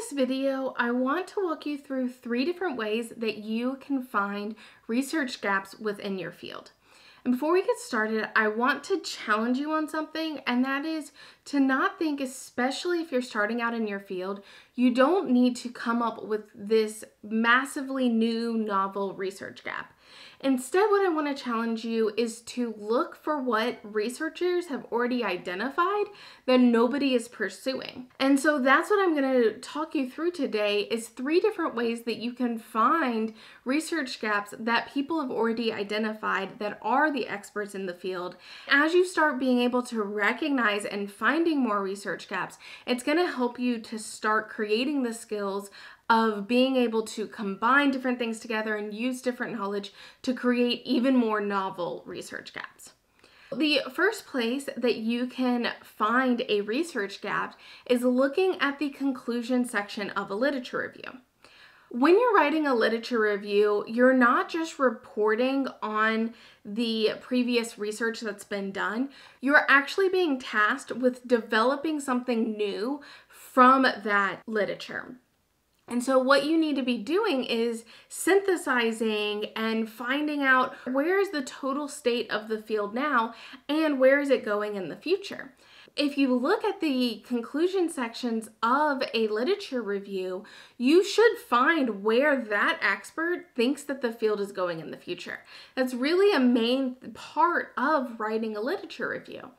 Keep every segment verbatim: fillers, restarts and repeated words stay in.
this video, I want to walk you through three different ways that you can find research gaps within your field. And before we get started, I want to challenge you on something, and that is to not think, especially if you're starting out in your field, you don't need to come up with this massively new, novel research gap. Instead, what I want to challenge you is to look for what researchers have already identified that nobody is pursuing. And so that's what I'm going to talk you through today is three different ways that you can find research gaps that people have already identified that are the experts in the field. As you start being able to recognize and finding more research gaps, it's going to help you to start creating the skills of being able to combine different things together and use different knowledge to create even more novel research gaps. The first place that you can find a research gap is looking at the conclusion section of a literature review. When you're writing a literature review, you're not just reporting on the previous research that's been done. You're actually being tasked with developing something new from that literature. And so what you need to be doing is synthesizing and finding out where is the total state of the field now and where is it going in the future. If you look at the conclusion sections of a literature review, you should find where that expert thinks that the field is going in the future. That's really a main part of writing a literature review.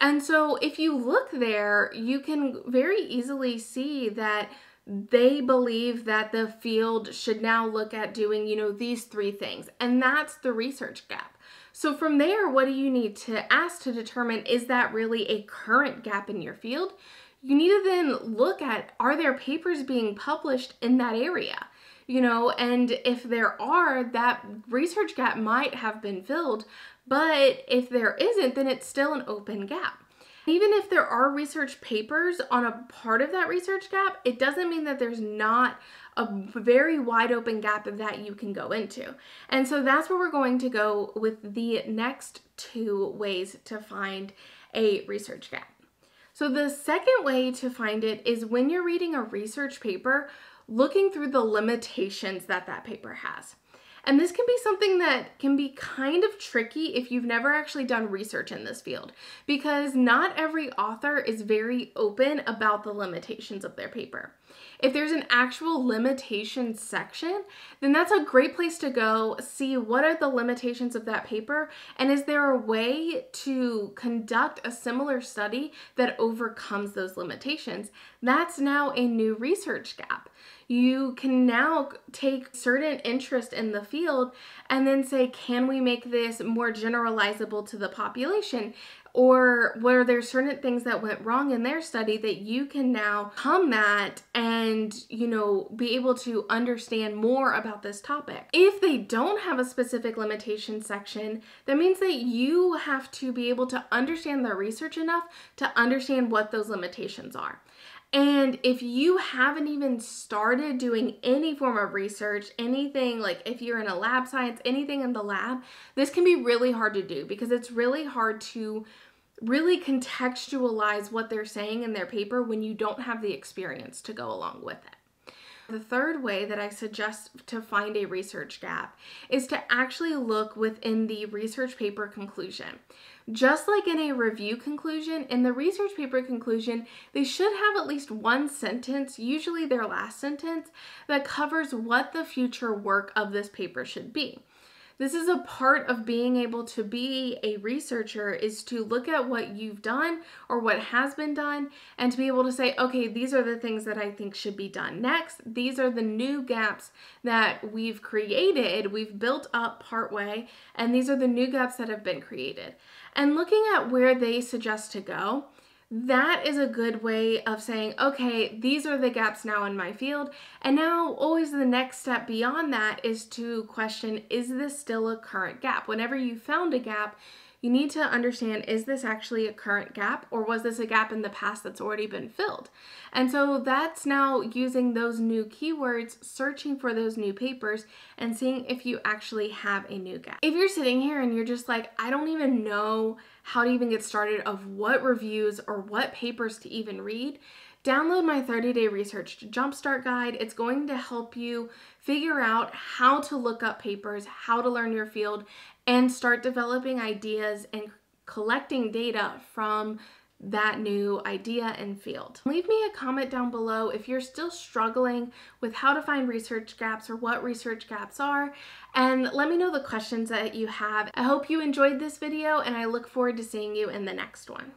And so if you look there, you can very easily see that they believe that the field should now look at doing, you know, these three things, and that's the research gap. So from there, what do you need to ask to determine, is that really a current gap in your field? You need to then look at, are there papers being published in that area? You know, and if there are, that research gap might have been filled, but if there isn't, then it's still an open gap. Even if there are research papers on a part of that research gap, it doesn't mean that there's not a very wide open gap that you can go into. And so that's where we're going to go with the next two ways to find a research gap. So the second way to find it is when you're reading a research paper, looking through the limitations that that paper has. And this can be something that can be kind of tricky if you've never actually done research in this field, because not every author is very open about the limitations of their paper. If there's an actual limitations section, then that's a great place to go see what are the limitations of that paper, and is there a way to conduct a similar study that overcomes those limitations? That's now a new research gap. You can now take certain interest in the field and then say, can we make this more generalizable to the population? Or were there certain things that went wrong in their study that you can now come at and, you know, be able to understand more about this topic? If they don't have a specific limitation section, that means that you have to be able to understand their research enough to understand what those limitations are. And if you haven't even started doing any form of research, anything like if you're in a lab science, anything in the lab, this can be really hard to do because it's really hard to really contextualize what they're saying in their paper when you don't have the experience to go along with it. The third way that I suggest to find a research gap is to actually look within the research paper conclusion. Just like in a review conclusion, in the research paper conclusion, they should have at least one sentence, usually their last sentence, that covers what the future work of this paper should be. This is a part of being able to be a researcher is to look at what you've done or what has been done and to be able to say, okay, these are the things that I think should be done next. These are the new gaps that we've created, we've built up partway, and these are the new gaps that have been created. And looking at where they suggest to go, that is a good way of saying, okay, these are the gaps now in my field. And now always the next step beyond that is to question, is this still a current gap? Whenever you found a gap, you need to understand, is this actually a current gap, or was this a gap in the past that's already been filled? And so that's now using those new keywords, searching for those new papers, and seeing if you actually have a new gap. If you're sitting here and you're just like, I don't even know how to even get started of what reviews or what papers to even read, Download my thirty day Research to Jumpstart guide. It's going to help you figure out how to look up papers, how to learn your field, and start developing ideas and collecting data from that new idea and field. Leave me a comment down below if you're still struggling with how to find research gaps or what research gaps are, and let me know the questions that you have. I hope you enjoyed this video, and I look forward to seeing you in the next one.